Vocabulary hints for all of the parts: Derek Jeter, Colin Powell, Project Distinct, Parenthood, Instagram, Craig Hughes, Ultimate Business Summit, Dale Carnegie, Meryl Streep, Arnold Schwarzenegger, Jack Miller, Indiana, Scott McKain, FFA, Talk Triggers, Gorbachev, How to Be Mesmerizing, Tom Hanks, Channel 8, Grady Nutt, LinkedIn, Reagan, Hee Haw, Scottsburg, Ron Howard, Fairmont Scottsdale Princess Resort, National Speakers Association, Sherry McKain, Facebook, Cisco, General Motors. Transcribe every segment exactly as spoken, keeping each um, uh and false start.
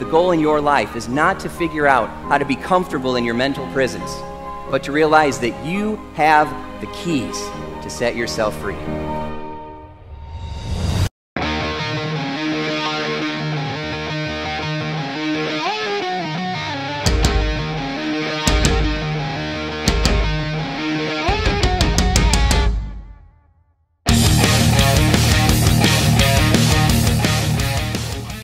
The goal in your life is not to figure out how to be comfortable in your mental prisons, but to realize that you have the keys to set yourself free.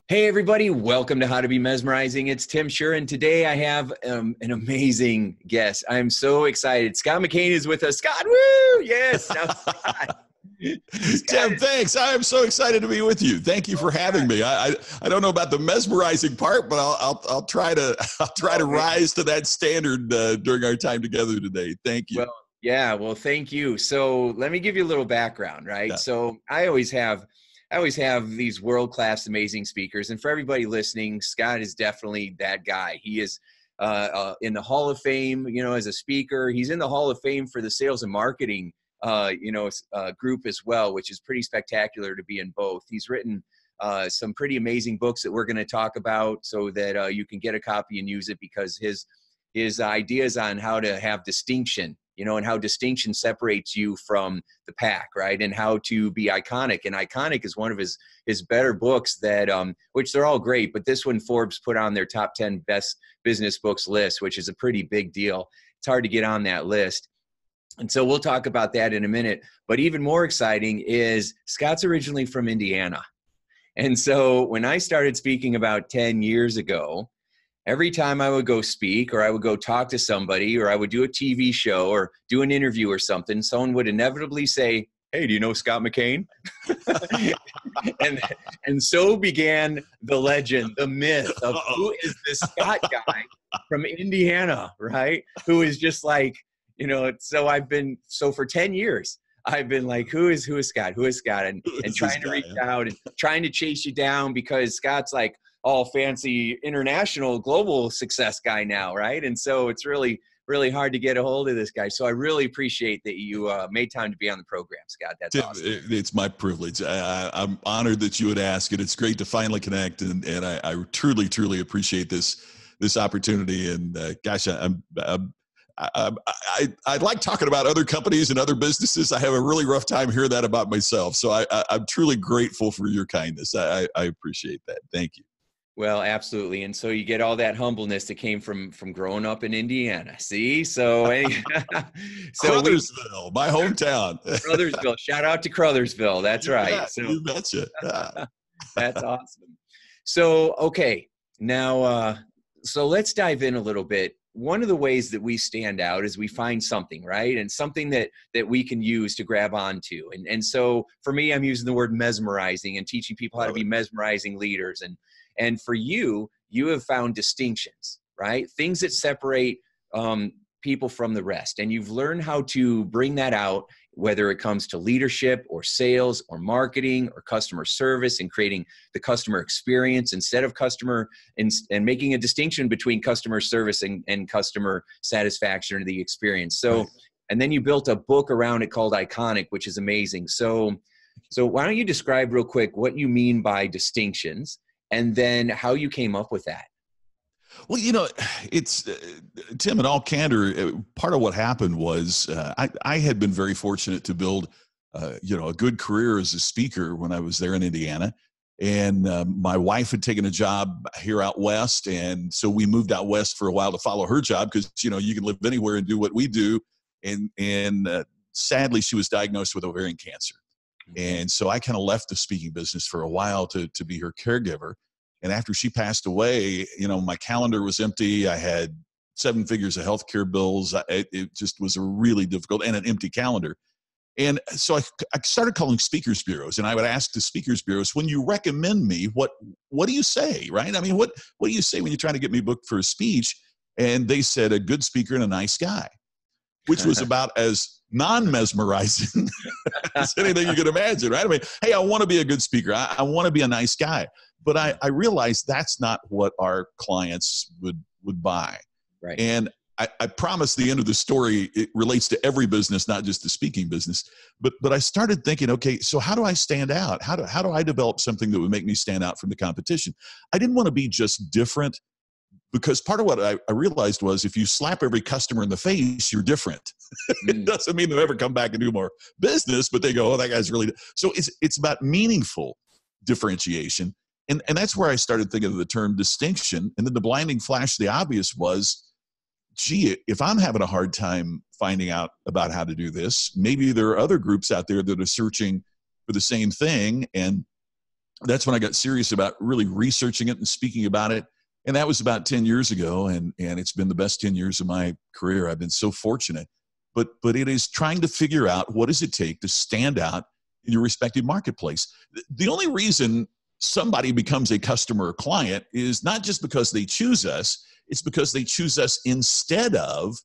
Hey everybody, welcome to How to Be Mesmerizing. It's Tim Shurr, and today I have um, an amazing guest. I'm so excited. Scott McKain is with us. Scott, woo! Yes! Now, Scott. Tim, is... thanks. I am so excited to be with you. Thank you for having me. I I, I don't know about the mesmerizing part, but I'll I'll, I'll try to I'll try oh, to man. rise to that standard uh, during our time together today. Thank you. Well, yeah. Well, thank you. So let me give you a little background, right? Yeah. So I always have. I always have these world-class, amazing speakers. And for everybody listening, Scott is definitely that guy. He is uh, uh, in the Hall of Fame, you know, as a speaker. He's in the Hall of Fame for the sales and marketing, uh, you know, uh, group as well, which is pretty spectacular to be in both. He's written uh, some pretty amazing books that we're going to talk about, so that uh, you can get a copy and use it, because his, his ideas on how to have distinction, you know, and how distinction separates you from the pack, right? And how to be iconic. And Iconic is one of his his better books that, um, which they're all great, but this one Forbes put on their top ten best business books list, which is a pretty big deal. It's hard to get on that list. And so we'll talk about that in a minute. But even more exciting is Scott's originally from Indiana. And so when I started speaking about ten years ago, every time I would go speak, or I would go talk to somebody, or I would do a T V show or do an interview or something, someone would inevitably say, "Hey, do you know Scott McKain?" and, and so began the legend, the myth of Uh-oh. who is this Scott guy from Indiana, right? Who is just like, you know, so I've been, so for ten years, I've been like, who is, who is Scott? Who is Scott? And, and trying to reach out and trying to chase you down, because Scott's like, all fancy international global success guy now, right? And so it's really, really hard to get a hold of this guy. So I really appreciate that you uh, made time to be on the program, Scott. That's Tim, awesome. It's my privilege. I, I'm honored that you would ask, and it's great to finally connect. And, and I, I truly, truly appreciate this this opportunity. And uh, gosh, I, I'm, I'm I, I, I like talking about other companies and other businesses. I have a really rough time hearing that about myself. So I, I, I'm truly grateful for your kindness. I, I appreciate that. Thank you. Well, absolutely. And so you get all that humbleness that came from, from growing up in Indiana. See? So, so Crothersville, we, my hometown. Crothersville. Shout out to Crothersville. That's right. Yeah, so, you betcha. Yeah. That's awesome. So, okay. Now, uh, so let's dive in a little bit. One of the ways that we stand out is we find something, right? And something that, that we can use to grab onto. And, and so for me, I'm using the word mesmerizing and teaching people how to be mesmerizing leaders. And, And for you, you have found distinctions, right? Things that separate um, people from the rest. And you've learned how to bring that out, whether it comes to leadership or sales or marketing or customer service, and creating the customer experience instead of customer, and, and making a distinction between customer service and, and customer satisfaction, or the experience. So, and then you built a book around it called Iconic, which is amazing. So, so why don't you describe real quick what you mean by distinctions, and then how you came up with that? Well, you know, it's, uh, Tim, in all candor, part of what happened was uh, I, I had been very fortunate to build, uh, you know, a good career as a speaker when I was there in Indiana. And uh, my wife had taken a job here out west. And so we moved out west for a while to follow her job, because, you know, you can live anywhere and do what we do. And, and uh, sadly, she was diagnosed with ovarian cancer. And so I kind of left the speaking business for a while to, to be her caregiver. And after she passed away, you know, my calendar was empty. I had seven figures of healthcare bills. I, it just was a really difficult, and an empty calendar. And so I, I started calling speakers bureaus, and I would ask the speakers bureaus, when you recommend me, what, what do you say? Right? I mean, what, what do you say when you're trying to get me booked for a speech? And they said, a good speaker and a nice guy, which was about as non-mesmerizing as anything you can imagine, right? I mean, hey, I want to be a good speaker. I, I want to be a nice guy. But I, I realized that's not what our clients would, would buy. Right. And I, I promise the end of the story, it relates to every business, not just the speaking business. But, but I started thinking, okay, so how do I stand out? How do, how do I develop something that would make me stand out from the competition? I didn't want to be just different, because part of what I, I realized was if you slap every customer in the face, you're different. It doesn't mean they'll ever come back and do more business, but they go, oh, that guy's really... So it's, it's about meaningful differentiation. And, and that's where I started thinking of the term distinction. And then the blinding flash, the obvious was, gee, if I'm having a hard time finding out about how to do this, maybe there are other groups out there that are searching for the same thing. And that's when I got serious about really researching it and speaking about it. And that was about ten years ago. And, and it's been the best ten years of my career. I've been so fortunate. But, but it is trying to figure out what does it take to stand out in your respective marketplace. The only reason somebody becomes a customer or client is not just because they choose us, it's because they choose us instead of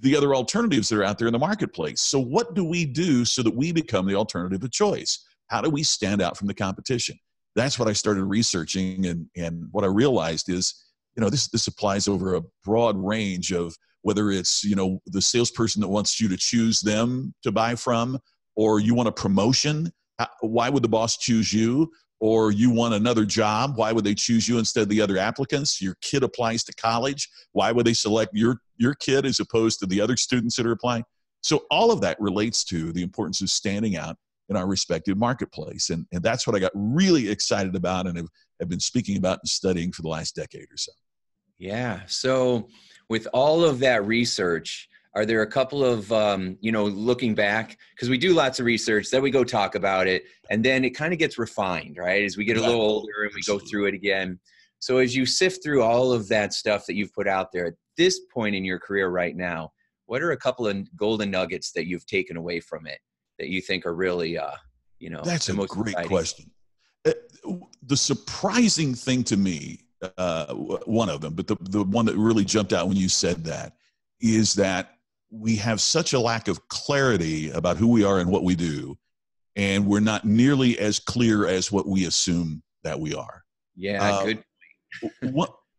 the other alternatives that are out there in the marketplace. So what do we do so that we become the alternative of choice? How do we stand out from the competition? That's what I started researching, and, and what I realized is, you know, this, this applies over a broad range of whether it's, you know, the salesperson that wants you to choose them to buy from, or you want a promotion. Why would the boss choose you? Or you want another job, why would they choose you instead of the other applicants? Your kid applies to college, why would they select your, your kid as opposed to the other students that are applying? So all of that relates to the importance of standing out in our respective marketplace. And, and that's what I got really excited about and have, have been speaking about and studying for the last decade or so. Yeah, so with all of that research, are there a couple of, um, you know, looking back, because we do lots of research, then we go talk about it, and then it kind of gets refined, right? As we get a little older and we go through it again. So as you sift through all of that stuff that you've put out there, at this point in your career right now, what are a couple of golden nuggets that you've taken away from it that you think are really, uh, you know, that's a great question. The surprising thing to me, uh, one of them, but the, the one that really jumped out when you said that, is that we have such a lack of clarity about who we are and what we do, and we're not nearly as clear as what we assume that we are. Yeah, uh, good.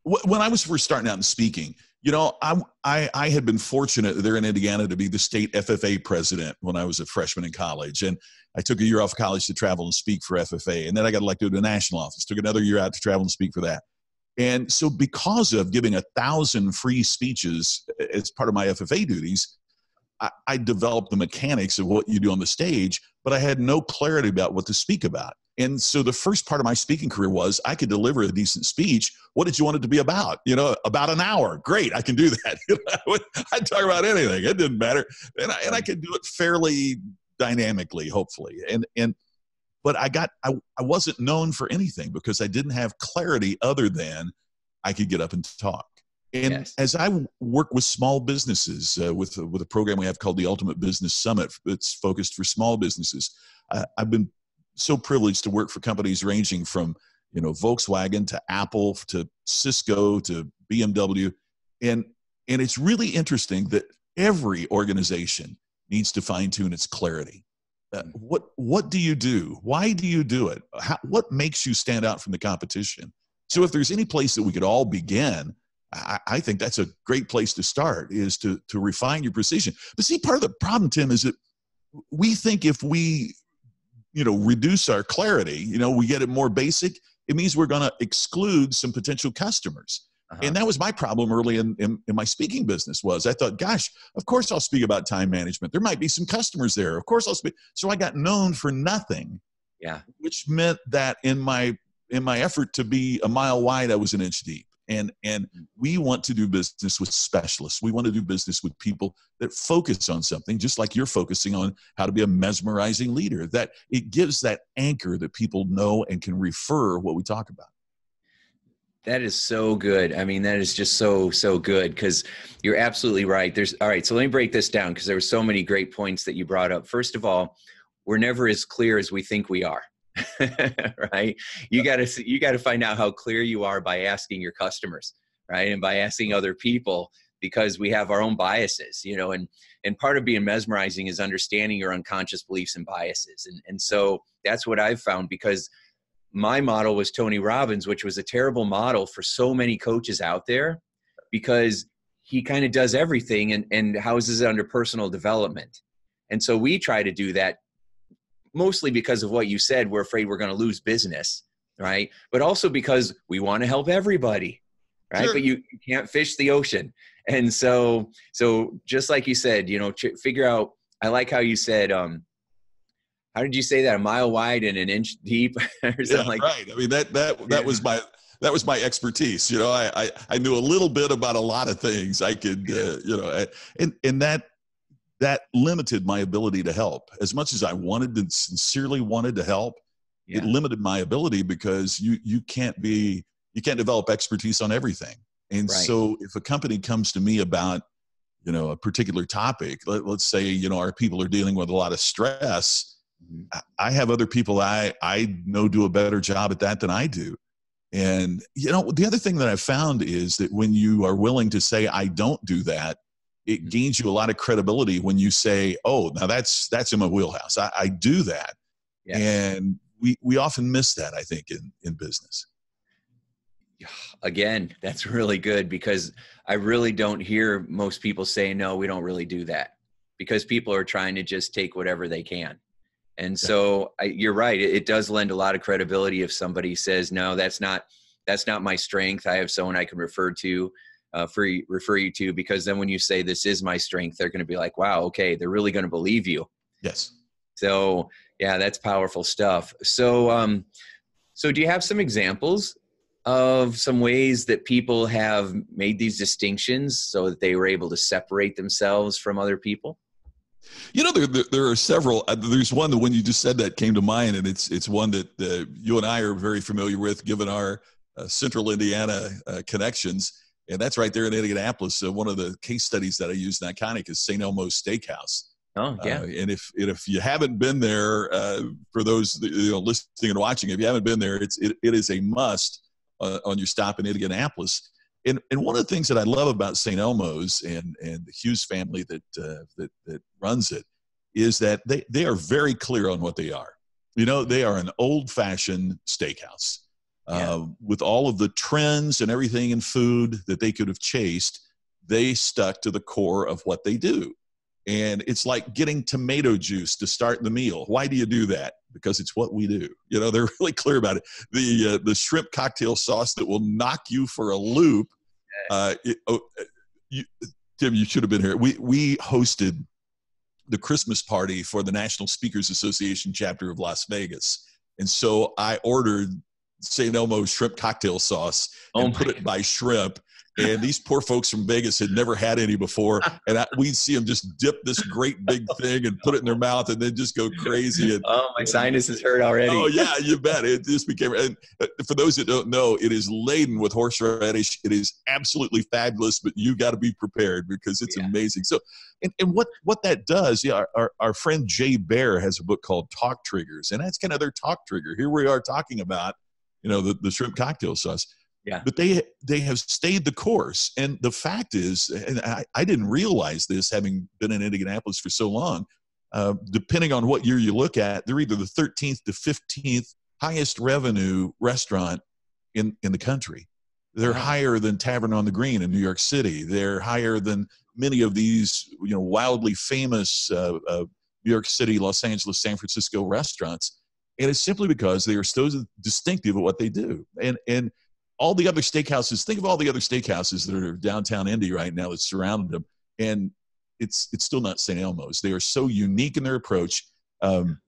When I was first starting out in speaking, you know, I, I, I had been fortunate there in Indiana to be the state F F A president when I was a freshman in college. And I took a year off of college to travel and speak for F F A. And then I got elected to the national office, took another year out to travel and speak for that. And so because of giving a thousand free speeches as part of my F F A duties, I, I developed the mechanics of what you do on the stage, but I had no clarity about what to speak about. And so the first part of my speaking career was I could deliver a decent speech. What did you want it to be about? You know, about an hour. Great, I can do that. I'd talk about anything. It didn't matter. And I, and I could do it fairly dynamically, hopefully. And, and But I got, I, I wasn't known for anything because I didn't have clarity other than I could get up and talk. And yes. As I work with small businesses uh, with, with a program we have called the Ultimate Business Summit, it's focused for small businesses. I, I've been so privileged to work for companies ranging from, you know, Volkswagen to Apple to Cisco to B M W. And, and it's really interesting that every organization needs to fine tune its clarity. Uh, what, what do you do? Why do you do it? How, what makes you stand out from the competition? So if there's any place that we could all begin, I, I think that's a great place to start, is to, to refine your precision. But see, part of the problem, Tim, is that we think if we, you know, reduce our clarity, you know, we get it more basic, it means we're going to exclude some potential customers. Uh-huh. And that was my problem early in, in, in my speaking business was I thought, gosh, of course I'll speak about time management. There might be some customers there. Of course I'll speak. So I got known for nothing. Yeah. Which meant that in my, in my effort to be a mile wide, I was an inch deep. And, and we want to do business with specialists. We want to do business with people that focus on something, just like you're focusing on how to be a mesmerizing leader. That it gives that anchor that people know and can refer what we talk about. That is so good. I mean, that is just so, so good, because you're absolutely right. There's, all right, so let me break this down, because there were so many great points that you brought up. First of all, we're never as clear as we think we are, right? You got to, you got to find out how clear you are by asking your customers, right? And by asking other people, because we have our own biases, you know, and, and part of being mesmerizing is understanding your unconscious beliefs and biases. And, and so that's what I've found, because my model was Tony Robbins, which was a terrible model for so many coaches out there, because he kind of does everything and, and houses it under personal development. And so we try to do that mostly because of what you said, we're afraid we're going to lose business, right? But also because we want to help everybody, right? Sure. But you, you can't fish the ocean. And so, so just like you said, you know, figure out, I like how you said, um, how did you say that? A mile wide and an inch deep or something yeah, like right. that. I mean, that, that, that yeah. was my, that was my expertise. You know, I, I, I knew a little bit about a lot of things I could, uh, you know, I, and, and that, that limited my ability to help as much as I wanted to sincerely wanted to help. Yeah. It limited my ability because you, you can't be, you can't develop expertise on everything. And right. so if a company comes to me about, you know, a particular topic, let, let's say, you know, our people are dealing with a lot of stress. Mm-hmm. I have other people I, I know do a better job at that than I do. And, you know, the other thing that I've found is that when you are willing to say, I don't do that, it mm-hmm. gains you a lot of credibility when you say, oh, now that's, that's in my wheelhouse. I, I do that. Yeah. And we, we often miss that, I think, in, in business. Again, that's really good because I really don't hear most people say, no, we don't really do that, because people are trying to just take whatever they can. And so I, you're right. It, it does lend a lot of credibility if somebody says, no, that's not, that's not my strength. I have someone I can refer to, uh, for, refer you to, because then when you say this is my strength, they're going to be like, wow, okay. They're really going to believe you. Yes. So yeah, that's powerful stuff. So, um, so do you have some examples of some ways that people have made these distinctions so that they were able to separate themselves from other people? You know, there, there, there are several. There's one that when you just said that came to mind, and it's, it's one that uh, you and I are very familiar with, given our uh, central Indiana uh, connections. And that's right there in Indianapolis. Uh, one of the case studies that I used in Iconic is Saint Elmo's Steakhouse. Oh, yeah. Uh, and if, and if you haven't been there, uh, for those that, you know, listening and watching, if you haven't been there, it's, it, it is a must uh, on your stop in Indianapolis. And, and one of the things that I love about Saint Elmo's and, and the Hughes family that, uh, that, that runs it is that they, they are very clear on what they are. You know, they are an old-fashioned steakhouse uh, yeah. with all of the trends and everything in food that they could have chased. They stuck to the core of what they do. And it's like getting tomato juice to start the meal. Why do you do that? Because it's what we do. You know, they're really clear about it. The, uh, the shrimp cocktail sauce that will knock you for a loop. Uh, it, oh, you, Tim, you should have been here. We, we hosted the Christmas party for the National Speakers Association chapter of Las Vegas. And so I ordered Saint Elmo's shrimp cocktail sauce and oh put it by shrimp. And these poor folks from Vegas had never had any before. And I, we'd see them just dip this great big thing and put it in their mouth and then just go crazy. And, oh, my sinuses hurt already. Oh, yeah, you bet. It just became, and for those that don't know, it is laden with horseradish. It is absolutely fabulous, but you got to be prepared because it's yeah. amazing. So, and, and what, what that does, yeah, our, our friend Jay Baer has a book called Talk Triggers, and that's kind of their talk trigger. Here we are talking about, you know, the, the shrimp cocktail sauce. Yeah. But they, they have stayed the course. And the fact is, and I, I didn't realize this having been in Indianapolis for so long, uh, depending on what year you look at, they're either the thirteenth to fifteenth highest revenue restaurant in, in the country. They're wow. higher than Tavern on the Green in New York City. They're higher than many of these, you know, wildly famous uh, uh, New York City, Los Angeles, San Francisco restaurants. And it's simply because they are so distinctive at what they do. And, and, all the other steakhouses, think of all the other steakhouses that are downtown Indy right now that surrounded them, and it's it's still not Saint Elmo's. They are so unique in their approach. Um,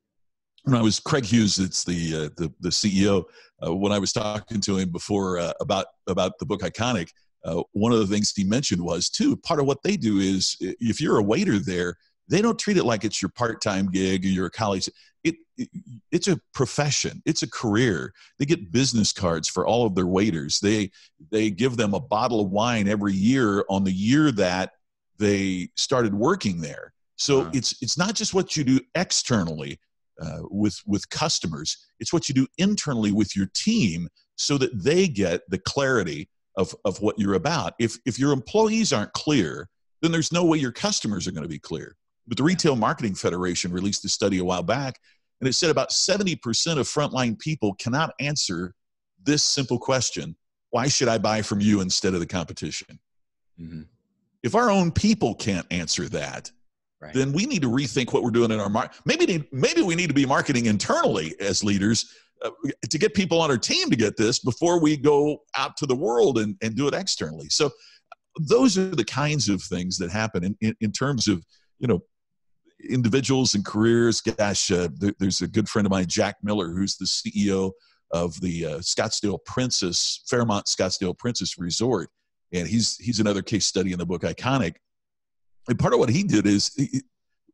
when I was Craig Hughes, it's the uh, the, the C E O. Uh, when I was talking to him before uh, about about the book Iconic, uh, one of the things he mentioned was too part of what they do is if you're a waiter there, they don't treat it like it's your part-time gig or your college. It, it, it's a profession. It's a career. They get business cards for all of their waiters. They, they give them a bottle of wine every year on the year that they started working there. So wow. it's, it's not just what you do externally uh, with, with customers. It's what you do internally with your team so that they get the clarity of, of what you're about. If, if your employees aren't clear, then there's no way your customers are going to be clear. But the Retail Marketing Federation released a study a while back, and it said about seventy percent of frontline people cannot answer this simple question, why should I buy from you instead of the competition? Mm-hmm. If our own people can't answer that, right, then we need to rethink what we're doing in our market. Maybe, maybe we need to be marketing internally as leaders uh, to get people on our team to get this before we go out to the world and, and do it externally. So those are the kinds of things that happen in, in, in terms of, you know, individuals and careers. Gosh, uh, there, there's a good friend of mine, Jack Miller, who's the C E O of the uh, Scottsdale Princess, Fairmont Scottsdale Princess Resort. And he's, he's another case study in the book, Iconic. And part of what he did is he,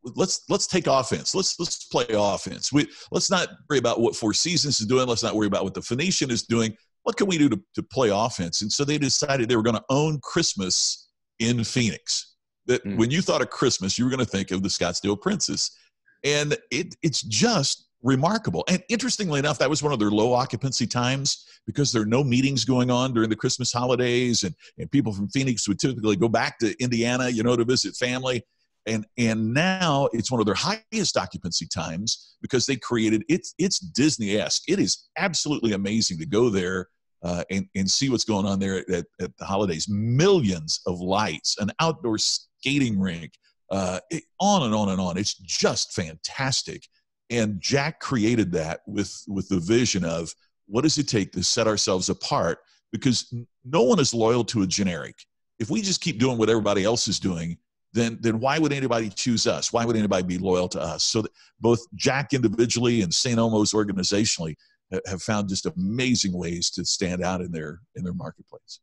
let's, let's take offense. Let's, let's play offense. We, let's not worry about what Four Seasons is doing. Let's not worry about what the Phoenician is doing. What can we do to, to play offense? And so they decided they were going to own Christmas in Phoenix. That mm. when you thought of Christmas, you were going to think of the Scottsdale Princess. And it, it's just remarkable. And interestingly enough, that was one of their low occupancy times because there are no meetings going on during the Christmas holidays, and, and people from Phoenix would typically go back to Indiana, you know, to visit family. And, and now it's one of their highest occupancy times because they created, it's, it's Disney-esque. It is absolutely amazing to go there uh, and, and see what's going on there at, at the holidays. Millions of lights, an outdoor skating rink, uh, it, on and on and on. It's just fantastic. And Jack created that with, with the vision of what does it take to set ourselves apart, because no one is loyal to a generic. If we just keep doing what everybody else is doing, then, then why would anybody choose us? Why would anybody be loyal to us? So that both Jack individually and Saint Elmo's organizationally have found just amazing ways to stand out in their, in their marketplace.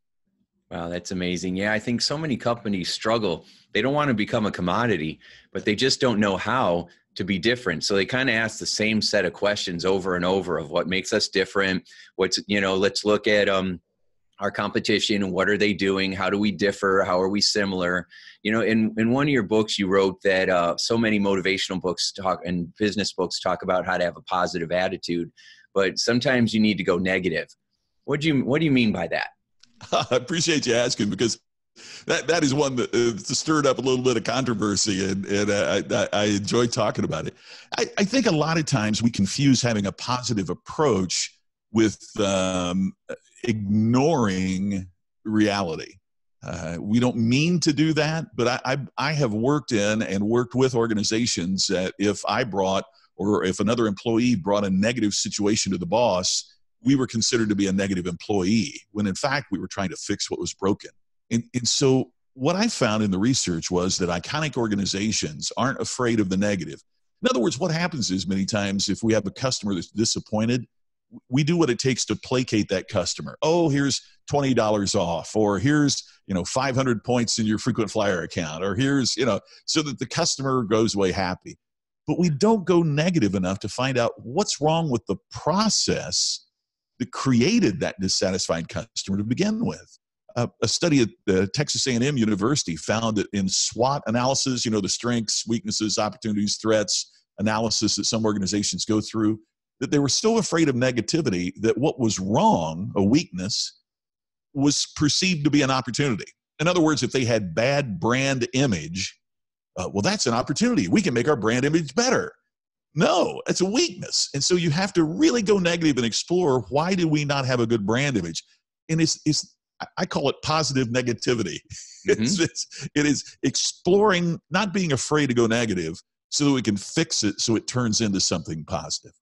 Wow, that's amazing. Yeah, I think so many companies struggle. They don't want to become a commodity, but they just don't know how to be different. So they kind of ask the same set of questions over and over of what makes us different. What's, you know, let's look at um, our competition and what are they doing? How do we differ? How are we similar? You know, in, in one of your books, you wrote that uh, so many motivational books talk and business books talk about how to have a positive attitude, but sometimes you need to go negative. What do you, what do you mean by that? I appreciate you asking, because That that is one that uh, stirred up a little bit of controversy, and, and uh, I, I enjoy talking about it. I, I think a lot of times we confuse having a positive approach with um, ignoring reality. Uh, we don't mean to do that, but I, I I have worked in and worked with organizations that if I brought, or if another employee brought a negative situation to the boss, we were considered to be a negative employee, when in fact we were trying to fix what was broken. And, and so what I found in the research was that iconic organizations aren't afraid of the negative. In other words, what happens is many times if we have a customer that's disappointed, we do what it takes to placate that customer. Oh, here's twenty dollars off, or here's, you know, five hundred points in your frequent flyer account, or here's, you know, so that the customer goes away happy. But we don't go negative enough to find out what's wrong with the process that created that dissatisfied customer to begin with. Uh, a study at the Texas A and M University found that in SWOT analysis, you know, the strengths, weaknesses, opportunities, threats analysis that some organizations go through, that they were so afraid of negativity that what was wrong, a weakness, was perceived to be an opportunity. In other words, if they had bad brand image, uh, well, that's an opportunity. We can make our brand image better. No, it's a weakness. And so you have to really go negative and explore, why do we not have a good brand image? And it's, it's, I call it positive negativity. Mm-hmm. it's, it's, it is exploring, not being afraid to go negative, so that we can fix it so it turns into something positive.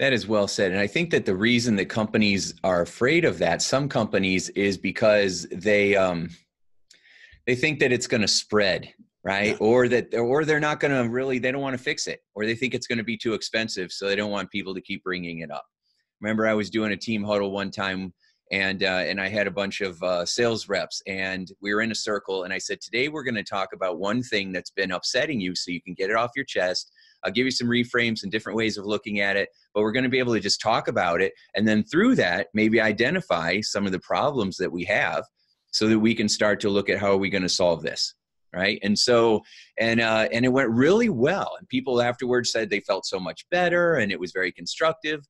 That is well said. And I think that the reason that companies are afraid of that, some companies, is because they, um, they think that it's going to spread, right? Yeah. Or that, or they're not going to really, they don't want to fix it, or they think it's going to be too expensive. So they don't want people to keep bringing it up. Remember, I was doing a team huddle one time, And, uh, and I had a bunch of uh, sales reps, and we were in a circle, and I said, today we're going to talk about one thing that's been upsetting you so you can get it off your chest. I'll give you some reframes and different ways of looking at it, but we're going to be able to just talk about it. And then through that, maybe identify some of the problems that we have so that we can start to look at how are we going to solve this. Right. And so, and, uh, and it went really well. And people afterwards said they felt so much better, and it was very constructive.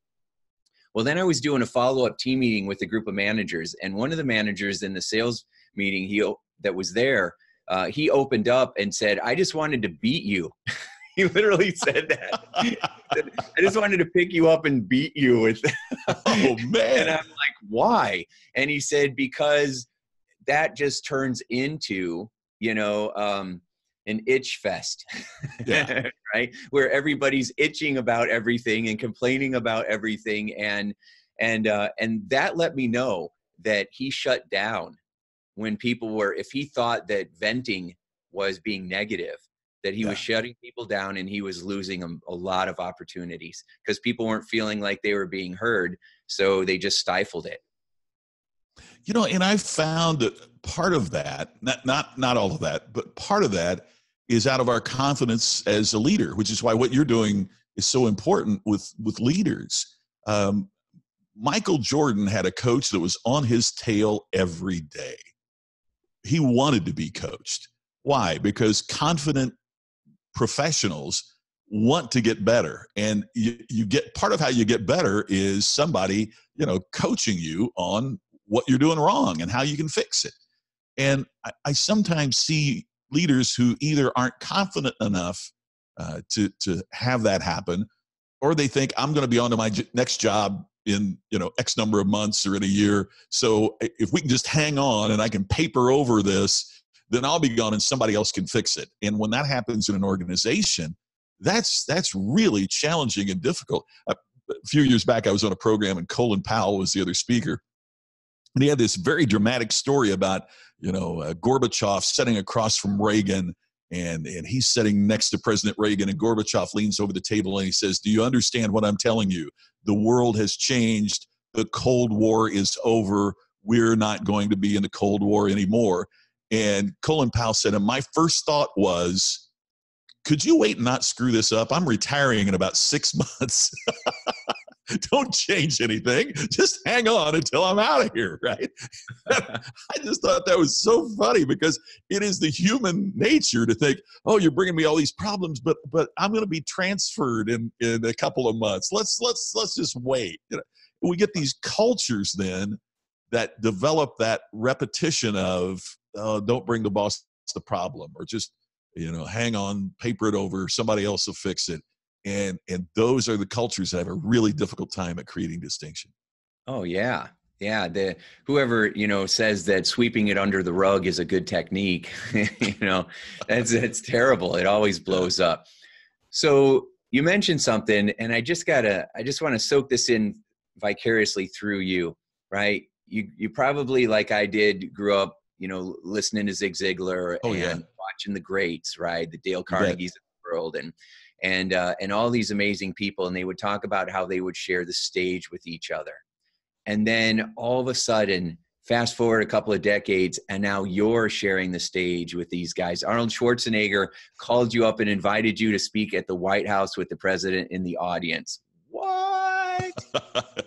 Well, then I was doing a follow-up team meeting with a group of managers, and one of the managers in the sales meeting he that was there, uh, he opened up and said, I just wanted to beat you. He literally said that. Said, I just wanted to pick you up and beat you with Oh, man. And I'm like, why? And he said, because that just turns into you know, um, an itch fest, yeah. Right? Where everybody's itching about everything and complaining about everything. And, and, uh, and that let me know that he shut down when people were, if he thought that venting was being negative, that he yeah. was shutting people down, and he was losing a, a lot of opportunities because people weren't feeling like they were being heard. So they just stifled it. You know, and I found that part of that, not, not, not all of that, but part of that is out of our confidence as a leader, which is why what you're doing is so important with, with leaders. Um, Michael Jordan had a coach that was on his tail every day. He wanted to be coached. Why? Because confident professionals want to get better. And you, you get, part of how you get better is somebody, you know, coaching you on what you're doing wrong and how you can fix it. And I, I sometimes see leaders who either aren't confident enough uh, to, to have that happen, or they think, I'm going to be on to my j- next job in, you know, X number of months or in a year. So if we can just hang on and I can paper over this, then I'll be gone and somebody else can fix it. And when that happens in an organization, that's, that's really challenging and difficult. A few years back, I was on a program and Colin Powell was the other speaker. And he had this very dramatic story about, you know, uh, Gorbachev sitting across from Reagan, and, and he's sitting next to President Reagan, and Gorbachev leans over the table and he says, do you understand what I'm telling you? The world has changed. The Cold War is over. We're not going to be in the Cold War anymore. And Colin Powell said, and my first thought was, could you wait and not screw this up? I'm retiring in about six months. Don't change anything. Just hang on until I'm out of here, right? I just thought that was so funny because it is the human nature to think, oh, you're bringing me all these problems, but but I'm going to be transferred in, in a couple of months. Let's let's let's just wait. You know, we get these cultures then that develop that repetition of, oh, don't bring the boss the problem, or just, you know, hang on, paper it over, somebody else will fix it. And and those are the cultures that have a really difficult time at creating distinction. Oh, yeah. Yeah. The, whoever, you know, says that sweeping it under the rug is a good technique, you know, that's, that's terrible. It always blows up. So you mentioned something, and I just gotta, I just want to soak this in vicariously through you, right? You, you probably, like I did, grew up, you know, listening to Zig Ziglar oh, and yeah. watching the greats, right? The Dale Carnegies of the world. And, and, uh, and all these amazing people. And they would talk about how they would share the stage with each other. And then all of a sudden, fast forward a couple of decades, and now you're sharing the stage with these guys. Arnold Schwarzenegger called you up and invited you to speak at the White House with the president in the audience. What?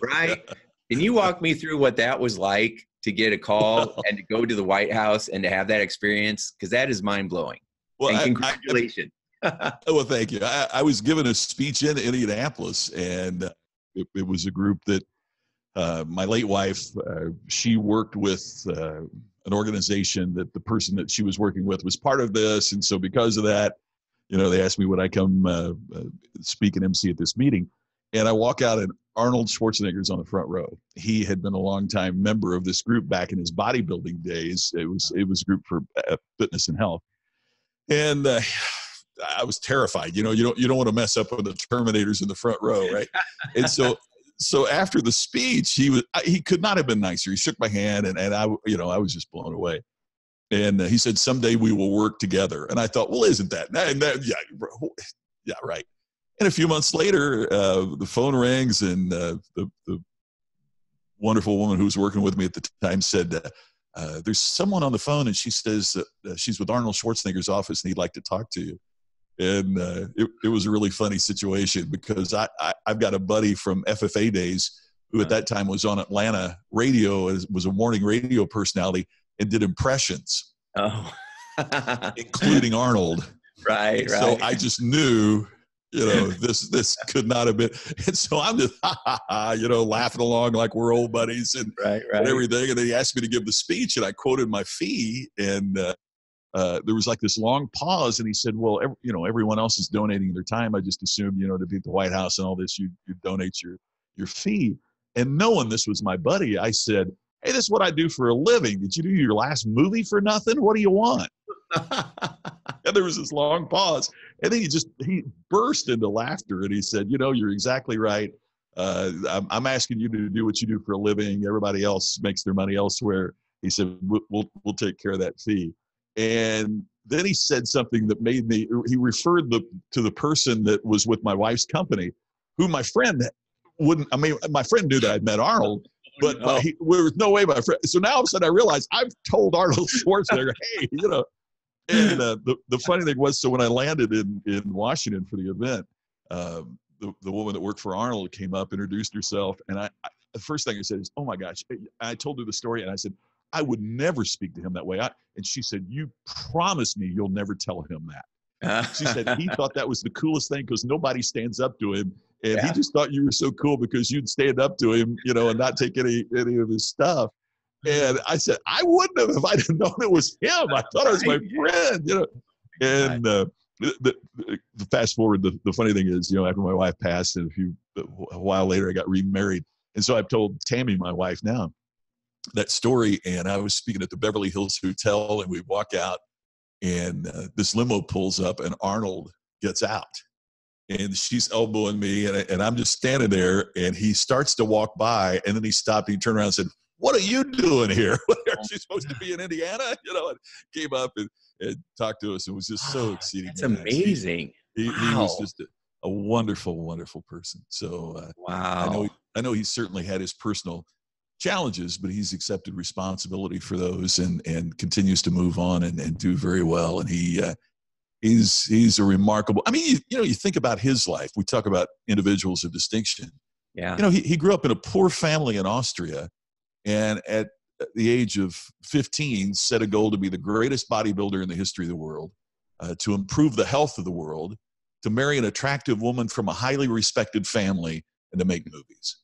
Right? Can you walk me through what that was like to get a call and to go to the White House and to have that experience? Because that is mind-blowing. Well, and congratulations. I, I, well, thank you. I, I was given a speech in Indianapolis, and it, it was a group that uh, my late wife, uh, she worked with uh, an organization that the person that she was working with was part of this. And so because of that, you know, they asked me, would I come uh, speak and M C at this meeting? And I walk out and Arnold Schwarzenegger's on the front row. He had been a longtime member of this group back in his bodybuilding days. It was, it was a group for fitness and health. And uh, I was terrified. You know, you don't, you don't want to mess up with the Terminators in the front row. Right. And so, so after the speech, he was, he could not have been nicer. He shook my hand and, and I, you know, I was just blown away. And he said, someday we will work together. And I thought, well, isn't that, and that yeah, yeah. Right. And a few months later, uh, the phone rings and, uh, the, the wonderful woman who was working with me at the time said, uh, uh there's someone on the phone, and she says, uh, she's with Arnold Schwarzenegger's office and he'd like to talk to you. And uh, it, it was a really funny situation because I, I, I've got a buddy from F F A days who at that time was on Atlanta radio, as, was a morning radio personality and did impressions, oh, including Arnold. Right, right. So I just knew, you know, this this could not have been. And so I'm just, ha, ha, ha, you know, laughing along like we're old buddies and, right, right. and everything. And then he asked me to give the speech, and I quoted my fee, and uh, Uh, there was like this long pause, and he said, well, every, you know, everyone else is donating their time. I just assumed, you know, to be at the White House and all this, you, you donate your, your fee. And knowing this was my buddy, I said, hey, this is what I do for a living. Did you do your last movie for nothing? What do you want? And there was this long pause. And then he just, he burst into laughter and he said, you know, you're exactly right. Uh, I'm, I'm asking you to do what you do for a living. Everybody else makes their money elsewhere. He said, we'll, we'll, we'll take care of that fee. And then he said something that made me, he referred the, to the person that was with my wife's company, who my friend wouldn't, I mean, my friend knew that I'd met Arnold, but oh. my, he, there was no way my friend. So now all of a sudden I realized I've told Arnold Schwarzenegger, hey, you know. And uh, the, the funny thing was, so when I landed in, in Washington for the event, um, the, the woman that worked for Arnold came up, introduced herself. And I, I the first thing I said is, oh my gosh, I told her the story. And I said, I would never speak to him that way. I, and she said, you promise me you'll never tell him that. She said, he thought that was the coolest thing because nobody stands up to him. And yeah. he just thought you were so cool because you'd stand up to him, you know, and not take any, any of his stuff. And I said, I wouldn't have if I'd have known it was him. I thought it was my friend, you know. And uh, the, the, the fast forward, the, the funny thing is, you know, after my wife passed and a few, a while later, I got remarried. And so I've told Tammy, my wife now, that story. And I was speaking at the Beverly Hills Hotel and we walk out and uh, this limo pulls up and Arnold gets out. And she's elbowing me and, I, and I'm just standing there and he starts to walk by and then he stopped and he turned around and said, what are you doing here? Aren't you supposed to be in Indiana? You know, and came up and, and talked to us. It was just so exceeding. It's amazing. He, wow. he was just a, a wonderful, wonderful person. So uh, wow. I know, I know he certainly had his personal challenges, but he's accepted responsibility for those and, and continues to move on and, and do very well. And he, uh, he's, he's a remarkable, I mean, you, you know, you think about his life, we talk about individuals of distinction. Yeah. You know, he, he grew up in a poor family in Austria. And at the age of fifteen, set a goal to be the greatest bodybuilder in the history of the world, uh, to improve the health of the world, to marry an attractive woman from a highly respected family, and to make movies.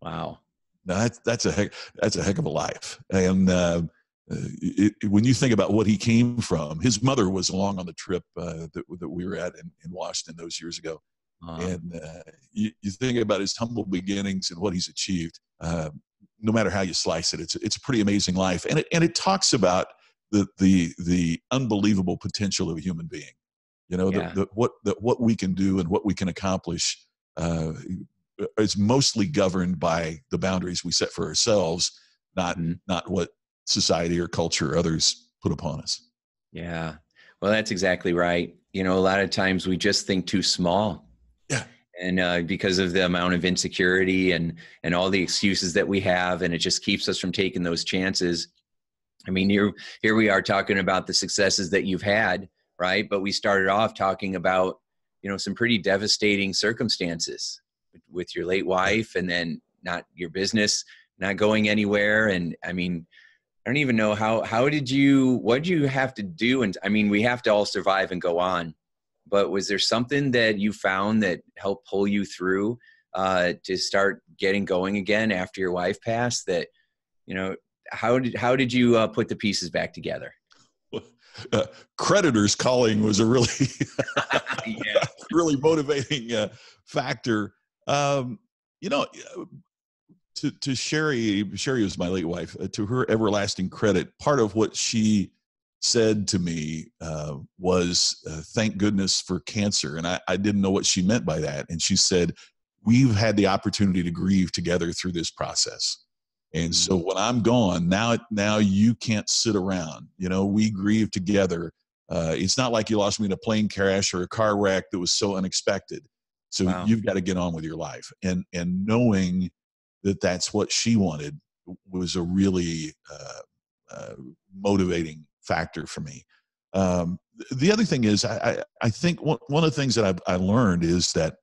Wow. Now that's, that's a heck, that's a heck of a life. And uh, it, it, when you think about what he came from, his mother was along on the trip uh, that, that we were at in, in Washington those years ago. Um, and uh, you, you think about his humble beginnings and what he's achieved. Uh, no matter how you slice it, it's, it's a pretty amazing life. And it, and it talks about the, the, the unbelievable potential of a human being, you know, yeah. the, the, what, the, what we can do and what we can accomplish uh, is mostly governed by the boundaries we set for ourselves, not, mm-hmm. not what society or culture or others put upon us. Yeah. Well, that's exactly right. You know, a lot of times we just think too small. Yeah. And uh, because of the amount of insecurity and, and all the excuses that we have, and it just keeps us from taking those chances. I mean, here, here we are talking about the successes that you've had, right? But we started off talking about, you know, some pretty devastating circumstances with your late wife and then not your business, not going anywhere. And I mean, I don't even know how, how did you, what did you have to do? And I mean, we have to all survive and go on. But was there something that you found that helped pull you through uh, to start getting going again after your wife passed? That, you know, how did how did you uh, put the pieces back together? Uh, creditors calling was a really, yeah. really motivating uh, factor. Um, you know, to to Sherry, Sherry was my late wife. Uh, to her everlasting credit, part of what she said to me uh, was, uh, thank goodness for cancer. And I, I didn't know what she meant by that. And she said, we've had the opportunity to grieve together through this process. And so when I'm gone, now now you can't sit around. You know, we grieve together. Uh, it's not like you lost me in a plane crash or a car wreck that was so unexpected. So wow. you've got to get on with your life. And, and knowing that that's what she wanted was a really uh, uh, motivating factor for me. Um, the other thing is, I, I, I think one, one of the things that I've, I learned is that,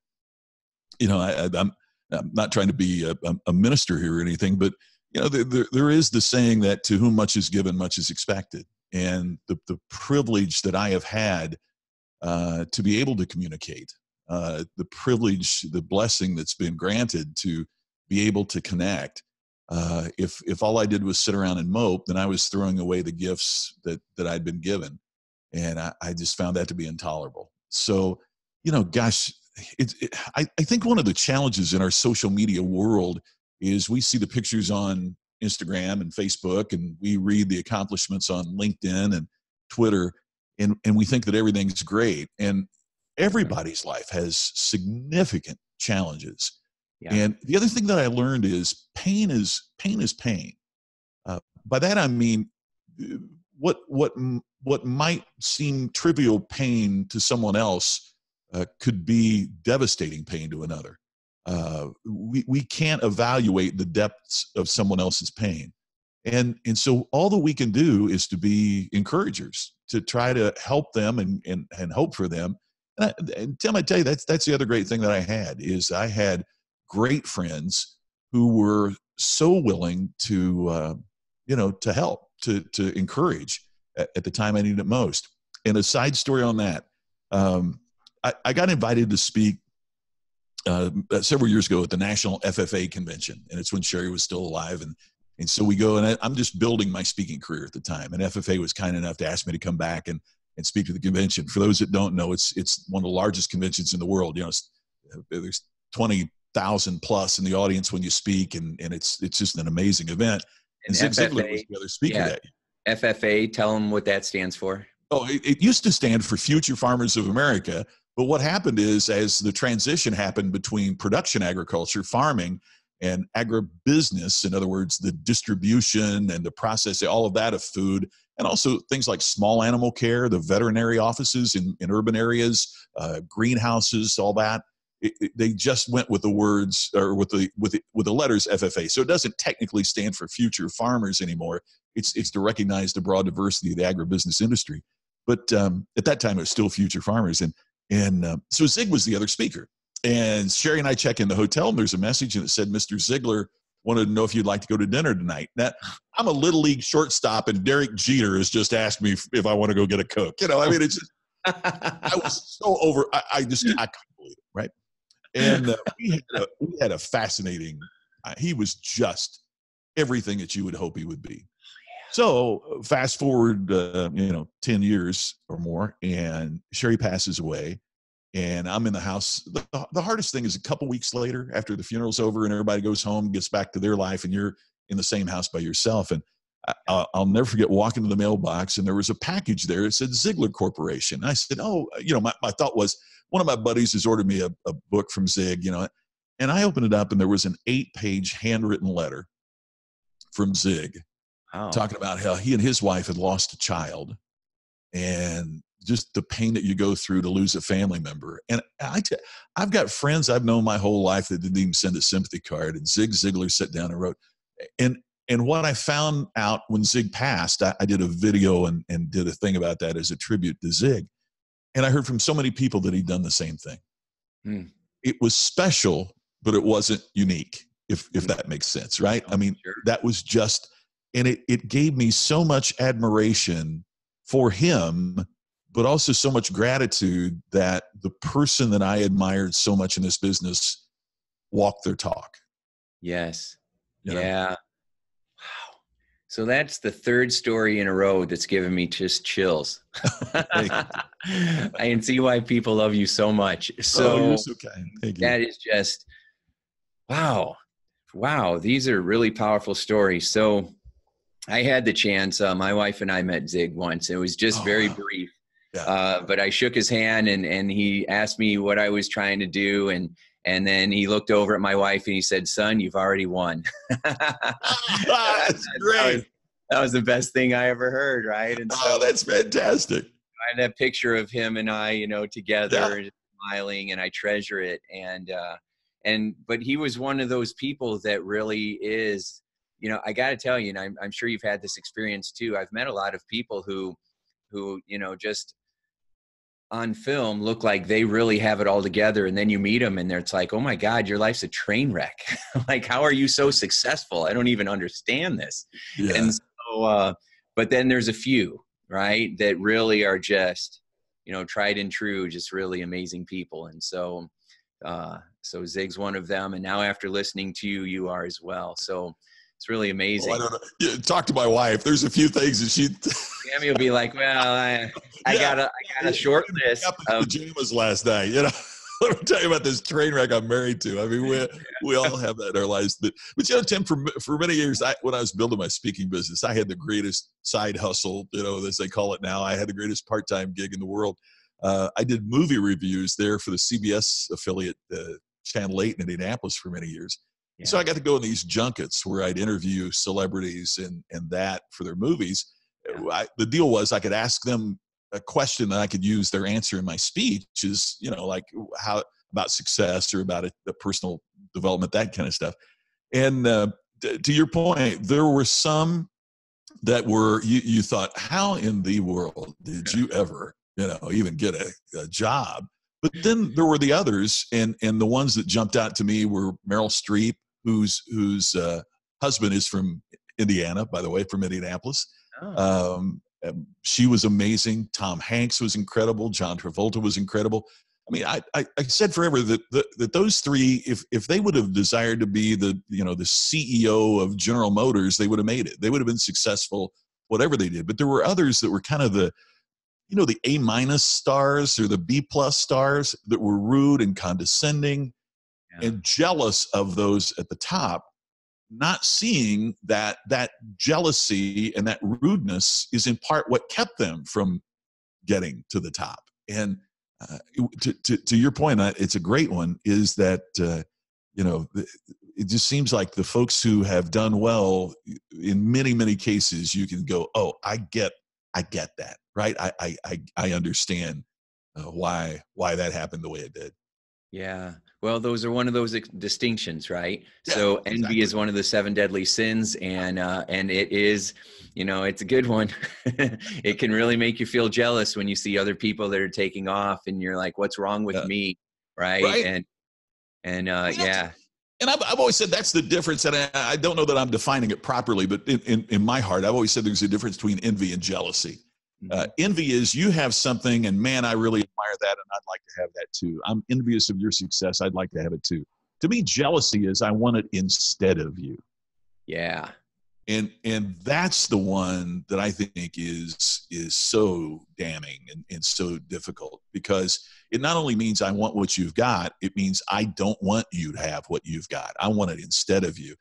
you know, I, I'm, I'm not trying to be a, a minister here or anything, but you know, there, there, there is the saying that to whom much is given, much is expected. And the, the privilege that I have had uh, to be able to communicate, uh, the privilege, the blessing that's been granted to be able to connect. Uh, if, if all I did was sit around and mope, then I was throwing away the gifts that, that I'd been given. And I, I just found that to be intolerable. So, you know, gosh, it, it, I, I think one of the challenges in our social media world is we see the pictures on Instagram and Facebook, and we read the accomplishments on LinkedIn and Twitter. and, and we think that everything's great. And everybody's life has significant challenges. Yeah. And the other thing that I learned is pain is pain is pain. Uh, by that I mean, what what what might seem trivial pain to someone else uh, could be devastating pain to another. Uh, we we can't evaluate the depths of someone else's pain, and and so all that we can do is to be encouragers, to try to help them and and and hope for them. And, I, and Tim, I tell you, that's that's the other great thing that I had is I had great friends who were so willing to, uh, you know, to help, to, to encourage at, at the time I needed it most. And a side story on that, um, I, I got invited to speak uh, several years ago at the National F F A convention. And it's when Sherry was still alive. And, and so we go, and I, I'm just building my speaking career at the time. And F F A was kind enough to ask me to come back and, and speak to the convention. For those that don't know, it's, it's one of the largest conventions in the world. You know, it's, there's twenty thousand plus in the audience when you speak, and, and it's it's just an amazing event. And, and Zig Ziglar was the other speaker yeah, that year. F F A, tell them what that stands for. Oh, it, it used to stand for Future Farmers of America, but what happened is as the transition happened between production agriculture, farming, and agribusiness, in other words, the distribution and the processing, all of that of food, and also things like small animal care, the veterinary offices in, in urban areas, uh, greenhouses, all that. It, it, they just went with the words or with the with the, with the letters F F A, so it doesn't technically stand for Future Farmers anymore. It's it's to recognize the broad diversity of the agribusiness industry, but um, at that time it was still Future Farmers, and and um, so Zig was the other speaker, and Sherry and I check in the hotel, and there's a message and it said Mister Ziglar wanted to know if you'd like to go to dinner tonight. Now, I'm a little league shortstop, and Derek Jeter has just asked me if I want to go get a Coke. You know, I mean, it's just, I was so over, I, I just I couldn't believe it, right? And uh, we, had a, we had a fascinating, uh, he was just everything that you would hope he would be. So fast forward, uh, you know, ten years or more, and Sherry passes away, and I'm in the house. The, the hardest thing is a couple weeks later, after the funeral's over and everybody goes home, gets back to their life, and you're in the same house by yourself. And I, I'll never forget walking to the mailbox, and there was a package there. It said Ziglar Corporation. I said, oh, you know, my, my thought was, one of my buddies has ordered me a, a book from Zig, you know, and I opened it up, and there was an eight-page handwritten letter from Zig wow. talking about how he and his wife had lost a child and just the pain that you go through to lose a family member. And I t I've got friends I've known my whole life that didn't even send a sympathy card, and Zig Ziglar sat down and wrote. And, and what I found out when Zig passed, I, I did a video and, and did a thing about that as a tribute to Zig. And I heard from so many people that he'd done the same thing. Mm. It was special, but it wasn't unique, if, if that makes sense, right? I mean, that was just, and it, it gave me so much admiration for him, but also so much gratitude that the person that I admired so much in this business walked their talk. Yes. You know? Yeah. Wow. So that's the third story in a row that's given me just chills. I can see why people love you so much. So, oh, you're so kind. Thank you. That is just, wow. Wow. These are really powerful stories. So I had the chance, uh, my wife and I met Zig once. It was just oh, very wow. brief, yeah. uh, but I shook his hand, and, and he asked me what I was trying to do. And And then he looked over at my wife and he said, "Son, you've already won." That's great. That was, that was the best thing I ever heard, right? And so, oh, that's fantastic. I had that picture of him and I, you know, together, yeah. smiling, and I treasure it. And, uh, and, but he was one of those people that really is, you know, I got to tell you, and I'm, I'm sure you've had this experience too. I've met a lot of people who, who, you know, just, on film look like they really have it all together, and then you meet them and it's like, oh my God, your life's a train wreck. Like, how are you so successful? I don't even understand this. Yeah. And so, uh, but then there's a few, right, that really are just, you know, tried and true, just really amazing people. And so, uh, so Zig's one of them. And now after listening to you, you are as well. So it's really amazing. Oh, I don't know. Yeah, talk to my wife. There's a few things that she. Sammy will be like, "Well, I, I yeah. got a, I got a short list of pajamas last night." You know. Let me tell you about this train wreck I'm married to. I mean, we, we all have that in our lives. But, but you know, Tim, for, for many years, I, when I was building my speaking business, I had the greatest side hustle, you know, as they call it now. I had the greatest part-time gig in the world. Uh, I did movie reviews there for the C B S affiliate, uh, Channel eight in Indianapolis for many years. Yeah. So I got to go in these junkets where I'd interview celebrities and, and that for their movies. Yeah. I, the deal was I could ask them a question that I could use their answer in my speech is, you know, like how about success or about a, a personal development, that kind of stuff. And uh, to your point, there were some that were, you, you thought, how in the world did you ever, you know, even get a, a job? But then there were the others, and, and the ones that jumped out to me were Meryl Streep, whose whose uh, husband is from Indiana, by the way, from Indianapolis. Oh. Um, she was amazing. Tom Hanks was incredible. John Travolta was incredible. I mean, I, I, I said forever that, that that those three, if if they would have desired to be the you know the C E O of General Motors, they would have made it. They would have been successful, whatever they did. But there were others that were kind of the you know, the A-minus stars or the B-plus stars that were rude and condescending yeah. and jealous of those at the top, not seeing that that jealousy and that rudeness is in part what kept them from getting to the top. And uh, to, to, to your point, it's a great one, is that, uh, you know, it just seems like the folks who have done well, in many, many cases, you can go, oh, I get I get that, right? I I I understand uh, why why that happened the way it did. Yeah. Well, those are one of those distinctions, right? Yeah, so envy exactly. is one of the seven deadly sins, and uh, and it is, you know, it's a good one. It can really make you feel jealous when you see other people that are taking off, and you're like, "What's wrong with yeah. me?" Right? right? And and uh, yeah. yeah. And I've, I've always said that's the difference, and I, I don't know that I'm defining it properly, but in, in, in my heart, I've always said there's a difference between envy and jealousy. Uh, envy is you have something, and man, I really admire that, and I'd like to have that too. I'm envious of your success. I'd like to have it too. To me, jealousy is I want it instead of you. Yeah. And and that's the one that I think is is so damning and, and so difficult, because it not only means I want what you've got, it means I don't want you to have what you've got. I want it instead of you.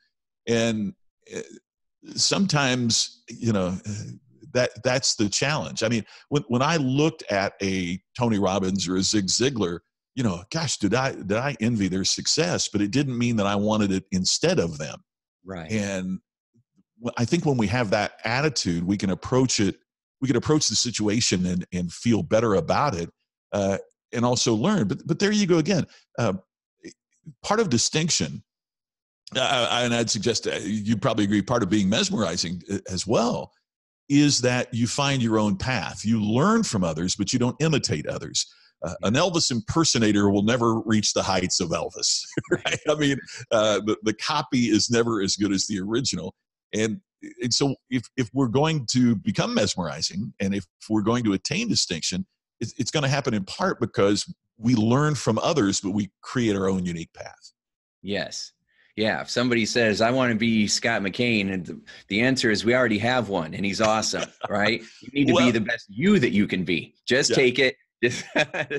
And sometimes, you know, that that's the challenge. I mean, when, when I looked at a Tony Robbins or a Zig Ziglar, you know, gosh, did I, did I envy their success? But it didn't mean that I wanted it instead of them. Right. And I think when we have that attitude, we can approach it, we can approach the situation and, and feel better about it uh, and also learn. But, but there you go again. Uh, part of distinction, uh, and I'd suggest uh, you'd probably agree, part of being mesmerizing as well, is that you find your own path. You learn from others, but you don't imitate others. Uh, an Elvis impersonator will never reach the heights of Elvis. Right? I mean, uh, the, the copy is never as good as the original. And, and so if, if we're going to become mesmerizing and if we're going to attain distinction, it's, it's going to happen in part because we learn from others, but we create our own unique path. Yes. Yeah. If somebody says, I want to be Scott McKain, and the, the answer is we already have one and he's awesome, right? You need to well, be the best you that you can be. Just yeah. take it. Just but,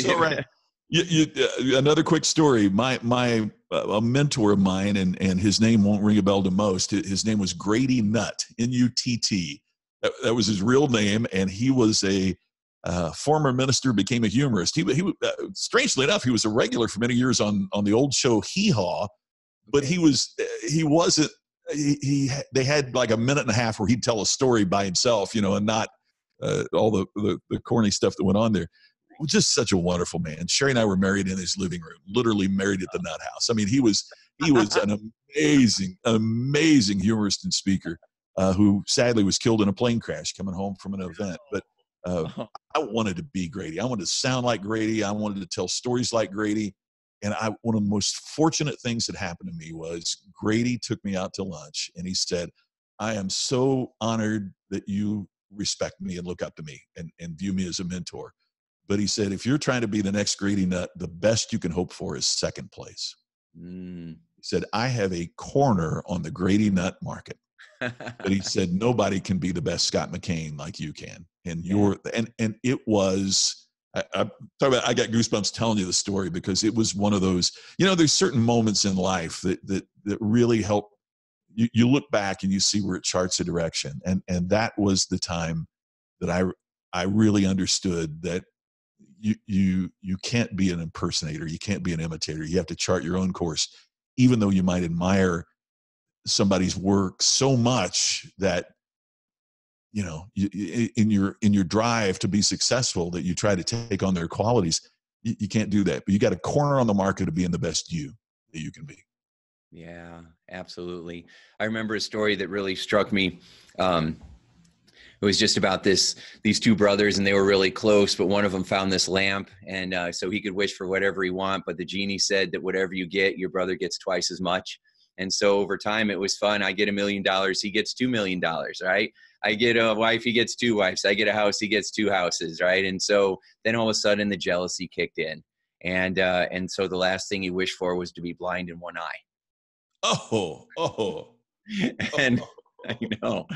so right. You, you, uh, another quick story. My my uh, a mentor of mine, and and his name won't ring a bell to most. His name was Grady Nutt, N U T T. That, that was his real name, and he was a uh, former minister, became a humorist. He he uh, strangely enough, he was a regular for many years on on the old show Hee Haw, but he was he wasn't he, he they had like a minute and a half where he'd tell a story by himself, you know, and not uh, all the, the the corny stuff that went on there. Just such a wonderful man. Sherry and I were married in his living room, literally married at the Nutt House. I mean, he was he was an amazing, amazing humorist and speaker uh, who sadly was killed in a plane crash coming home from an event. But uh, I wanted to be Grady. I wanted to sound like Grady. I wanted to tell stories like Grady. And I, one of the most fortunate things that happened to me was Grady took me out to lunch, and he said, I am so honored that you respect me and look up to me and, and view me as a mentor. But he said, if you're trying to be the next Grady Nutt, the best you can hope for is second place. Mm. He said, I have a corner on the Grady Nutt market. But he said, nobody can be the best Scott McKain like you can. And yeah. you're, and, and it was, I, I'm talking about, I got goosebumps telling you the story because it was one of those, you know, there's certain moments in life that, that, that really help you, you look back and you see where it charts a direction. And, and that was the time that I, I really understood that you, you, you can't be an impersonator. You can't be an imitator. You have to chart your own course, even though you might admire somebody's work so much that, you know, in your, in your drive to be successful, that you try to take on their qualities. You can't do that, but you got a corner on the market of being the best you that you can be. Yeah, absolutely. I remember a story that really struck me. Um, it was just about this, these two brothers, and they were really close, but one of them found this lamp. And uh, so he could wish for whatever he want, but the genie said that whatever you get, your brother gets twice as much. And so over time, it was fun. I get a million dollars. He gets two million dollars, right? I get a wife. He gets two wives. I get a house. He gets two houses, right? And so then all of a sudden, the jealousy kicked in. And uh, and so the last thing he wished for was to be blind in one eye. Oh, oh. And I know.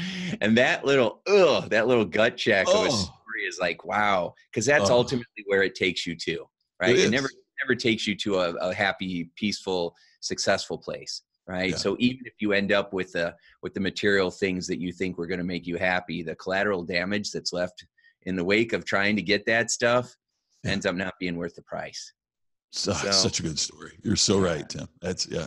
And that little, ugh, that little gut check oh. of a story is like, wow. Because that's oh. ultimately where it takes you to, right? It, it never it never takes you to a, a happy, peaceful, successful place. Right. Yeah. So even if you end up with the, with the material things that you think were going to make you happy, the collateral damage that's left in the wake of trying to get that stuff yeah. ends up not being worth the price. So, so, such a good story. You're so yeah. right, Tim. That's yeah.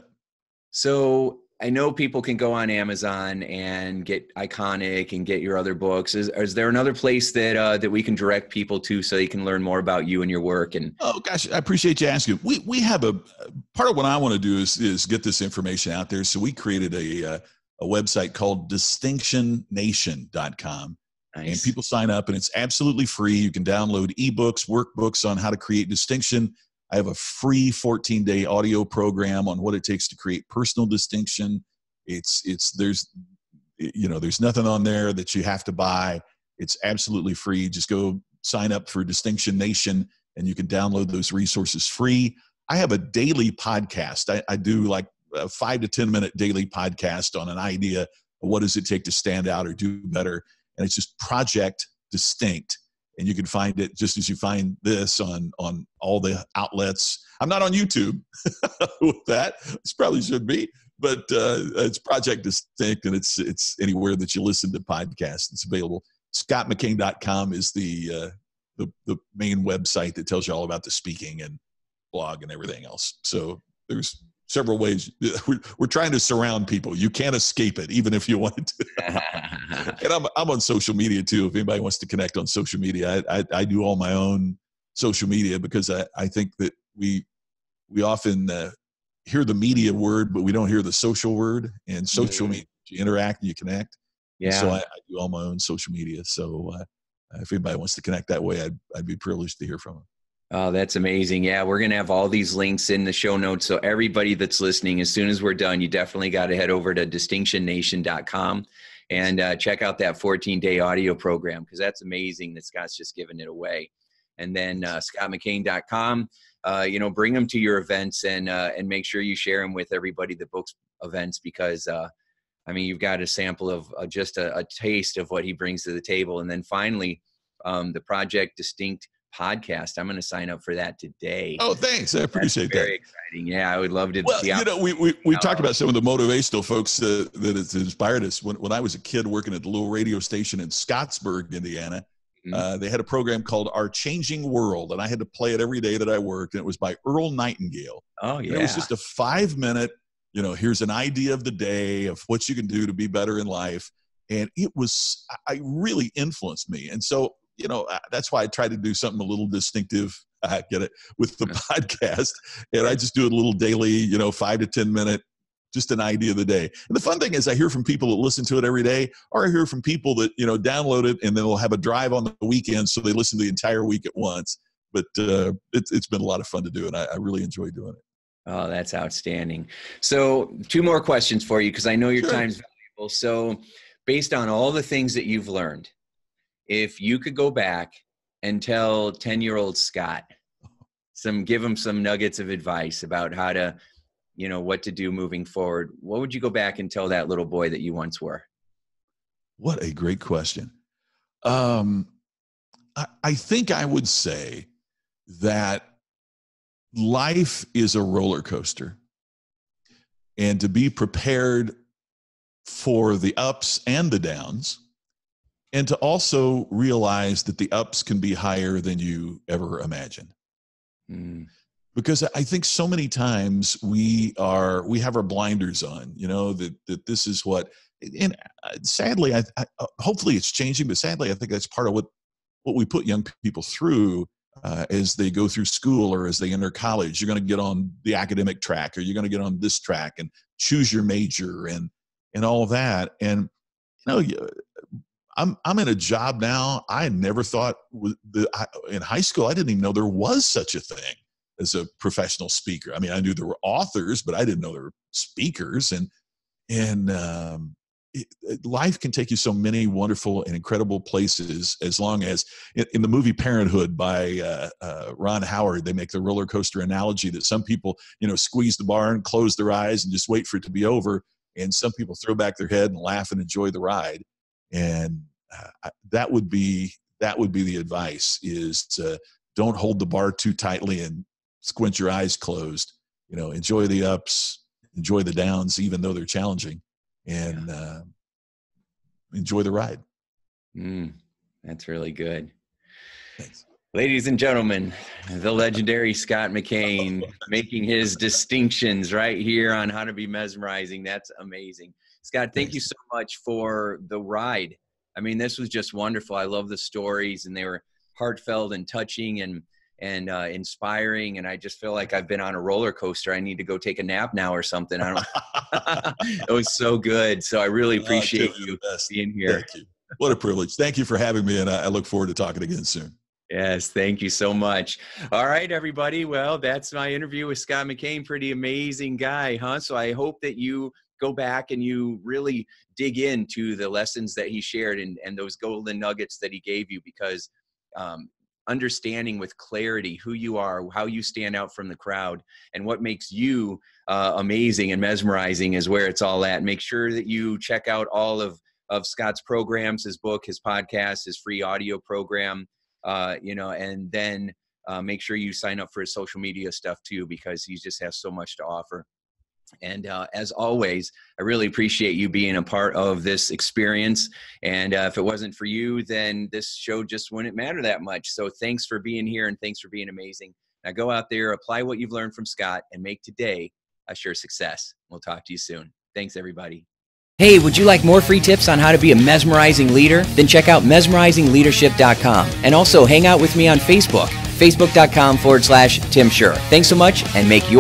So I know people can go on Amazon and get Iconic and get your other books. Is, is there another place that, uh, that we can direct people to so they can learn more about you and your work? And oh gosh, I appreciate you asking. We, we have a part of what I want to do is, is get this information out there. So we created a, uh, a website called Distinction Nation dot com. Nice. And people sign up and it's absolutely free. You can download ebooks, workbooks on how to create distinction. I have a free fourteen day audio program on what it takes to create personal distinction. It's, it's, there's, you know, there's nothing on there that you have to buy. It's absolutely free. Just go sign up for Distinction Nation and you can download those resources free. I have a daily podcast. I, I do like a five to ten minute daily podcast on an idea of what does it take to stand out or do better. And it's just Project Distinct. And you can find it just as you find this on, on all the outlets. I'm not on YouTube with that. This probably should be, but uh, it's Project Distinct, and it's, it's anywhere that you listen to podcasts. It's available. Scott McKain dot com is the, uh, the, the main website that tells you all about the speaking and blog and everything else. So there's several ways. We're, we're trying to surround people. You can't escape it, even if you wanted to. And I'm, I'm on social media too. If anybody wants to connect on social media, I, I, I do all my own social media because I, I think that we, we often uh, hear the media word, but we don't hear the social word. And social media, you interact and you connect. Yeah. So I, I do all my own social media. So uh, if anybody wants to connect that way, I'd, I'd be privileged to hear from them. Oh, that's amazing. Yeah, we're going to have all these links in the show notes. So everybody that's listening, as soon as we're done, you definitely got to head over to Distinction Nation dot com and uh, check out that fourteen day audio program, because that's amazing that Scott's just giving it away. And then uh, Scott McKain dot com, uh, you know, bring them to your events and, uh, and make sure you share them with everybody that books events, because uh, I mean, you've got a sample of uh, just a, a taste of what he brings to the table. And then finally, um, the Project Distinct podcast. I'm going to sign up for that today. Oh, thanks. I appreciate that. Very exciting. Yeah, I would love to. Well, you know, we, we, we talked about some of the motivational folks uh, that has inspired us. When, when I was a kid working at the little radio station in Scottsburg, Indiana, mm-hmm. uh, they had a program called Our Changing World, and I had to play it every day that I worked, and it was by Earl Nightingale. Oh, yeah. And it was just a five minute, you know, here's an idea of the day of what you can do to be better in life. And it was, I really influenced me. And so you know, that's why I try to do something a little distinctive. I get it with the podcast, and I just do it a little daily, you know, five to ten minute, just an idea of the day. And the fun thing is I hear from people that listen to it every day, or I hear from people that, you know, download it and then they'll have a drive on the weekend. So they listen to the entire week at once, but uh, it, it's been a lot of fun to do. And I, I really enjoy doing it. Oh, that's outstanding. So two more questions for you, cause I know your sure. time's valuable. So based on all the things that you've learned, if you could go back and tell ten year old Scott some, give him some nuggets of advice about how to, you know, what to do moving forward, what would you go back and tell that little boy that you once were? What a great question. Um, I, I think I would say that life is a roller coaster, and to be prepared for the ups and the downs, and to also realize that the ups can be higher than you ever imagined. Mm. Because I think so many times we are, we have our blinders on, you know, that, that this is what, and sadly, I, I, hopefully it's changing, but sadly, I think that's part of what, what we put young people through uh, as they go through school or as they enter college. You're going to get on the academic track, or you're going to get on this track and choose your major and, and all that. And, you know, I'm, I'm in a job now. I never thought the, in high school, I didn't even know there was such a thing as a professional speaker. I mean, I knew there were authors, but I didn't know there were speakers. And, and um, it, it, life can take you so many wonderful and incredible places, as long as in, in the movie Parenthood by uh, uh, Ron Howard, they make the roller coaster analogy that some people, you know, squeeze the bar and close their eyes and just wait for it to be over. And some people throw back their head and laugh and enjoy the ride. And uh, that would be, that would be the advice, is to don't hold the bar too tightly and squint your eyes closed, you know, enjoy the ups, enjoy the downs, even though they're challenging, and yeah. uh, enjoy the ride. Mm, that's really good. Thanks. Ladies and gentlemen, the legendary Scott McKain making his distinctions right here on How to Be Mesmerizing. That's amazing. Scott, thank you so much for the ride. I mean, this was just wonderful. I love the stories, and they were heartfelt and touching and and uh, inspiring. And I just feel like I've been on a roller coaster. I need to go take a nap now or something. I don't. It was so good. So I really appreciate you being here. Thank you. What a privilege. Thank you for having me, and I look forward to talking again soon. Yes, thank you so much. All right, everybody. Well, that's my interview with Scott McKain. Pretty amazing guy, huh? So I hope that you go back and you really dig into the lessons that he shared, and, and those golden nuggets that he gave you, because um, understanding with clarity who you are, how you stand out from the crowd, and what makes you uh, amazing and mesmerizing is where it's all at. Make sure that you check out all of, of Scott's programs, his book, his podcast, his free audio program. Uh, you know, and then uh, make sure you sign up for his social media stuff too, because he just has so much to offer. And uh, as always, I really appreciate you being a part of this experience. And uh, if it wasn't for you, then this show just wouldn't matter that much. So thanks for being here, and thanks for being amazing. Now go out there, apply what you've learned from Scott, and make today a sure success. We'll talk to you soon. Thanks, everybody. Hey, would you like more free tips on how to be a mesmerizing leader? Then check out mesmerizing leadership dot com. And also hang out with me on Facebook, facebook dot com forward slash Tim Shurr. Thanks so much, and make your